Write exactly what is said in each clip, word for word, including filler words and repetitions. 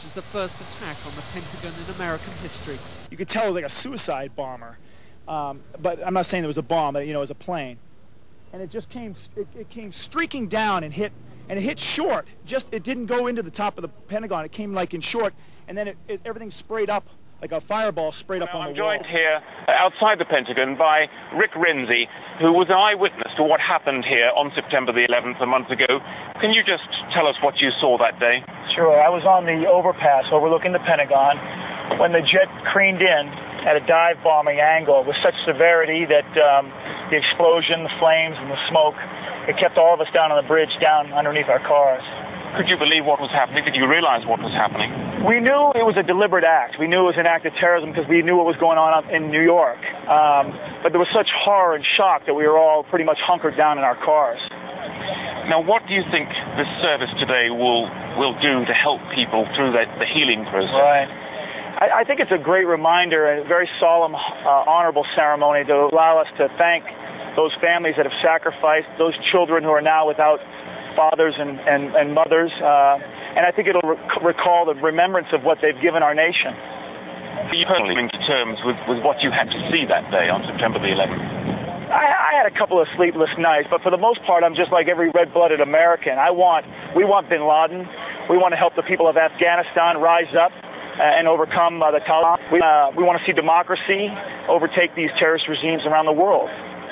This is the first attack on the Pentagon in American history. You could tell it was like a suicide bomber, um, but I'm not saying it was a bomb, but you know, it was a plane. And it just came, it, it came streaking down and hit, and it hit short. Just, it didn't go into the top of the Pentagon. It came like in short, and then it, it, everything sprayed up like a fireball sprayed well, up on I'm the wall. I'm joined here outside the Pentagon by Rick Renzi, who was an eyewitness to what happened here on September the eleventh, a month ago. Can you just tell us what you saw that day? Sure. I was on the overpass overlooking the Pentagon when the jet careened in at a dive bombing angle with such severity that um, the explosion, the flames, and the smoke, it kept all of us down on the bridge, down underneath our cars. Could you believe what was happening? Did you realize what was happening? We knew it was a deliberate act. We knew it was an act of terrorism because we knew what was going on up in New York. Um, but there was such horror and shock that we were all pretty much hunkered down in our cars. Now, what do you think this service today will will do to help people through the, the healing process? Right. I, I think it's a great reminder and a very solemn, uh, honorable ceremony to allow us to thank those families that have sacrificed, those children who are now without fathers and, and, and mothers. Uh, and I think it'll rec recall the remembrance of what they've given our nation. Are you personally coming to terms with, with what you had to see that day on September the eleventh? I, I had a couple of sleepless nights, but for the most part, I'm just like every red-blooded American. I want, we want bin Laden. We want to help the people of Afghanistan rise up uh, and overcome uh, the Taliban. We, uh, we want to see democracy overtake these terrorist regimes around the world.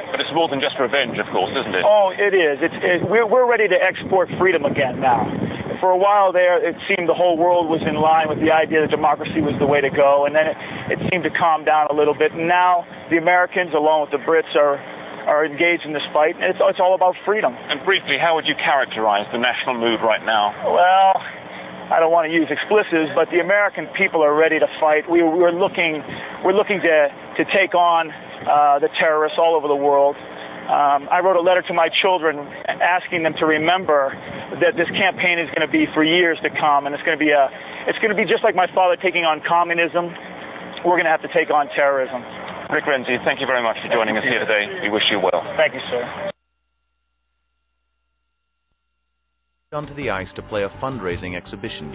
But it's more than just revenge, of course, isn't it? Oh, it is. It's, it, we're, we're ready to export freedom again now. For a while there, it seemed the whole world was in line with the idea that democracy was the way to go, and then it, it seemed to calm down a little bit. And now the Americans, along with the Brits, are are engaged in this fight, and it's, it's all about freedom. And briefly, how would you characterize the national mood right now? Well, I don't want to use expletives, but the American people are ready to fight. We, we're looking, we're looking to to take on uh, the terrorists all over the world. Um, I wrote a letter to my children asking them to remember that this campaign is going to be for years to come, and it's going to be a, it's going to be just like my father taking on communism. We're going to have to take on terrorism. Rick Renzi, thank you very much for joining us here today. We wish you well. Thank you, sir. Onto the ice to play a fundraising exhibition game.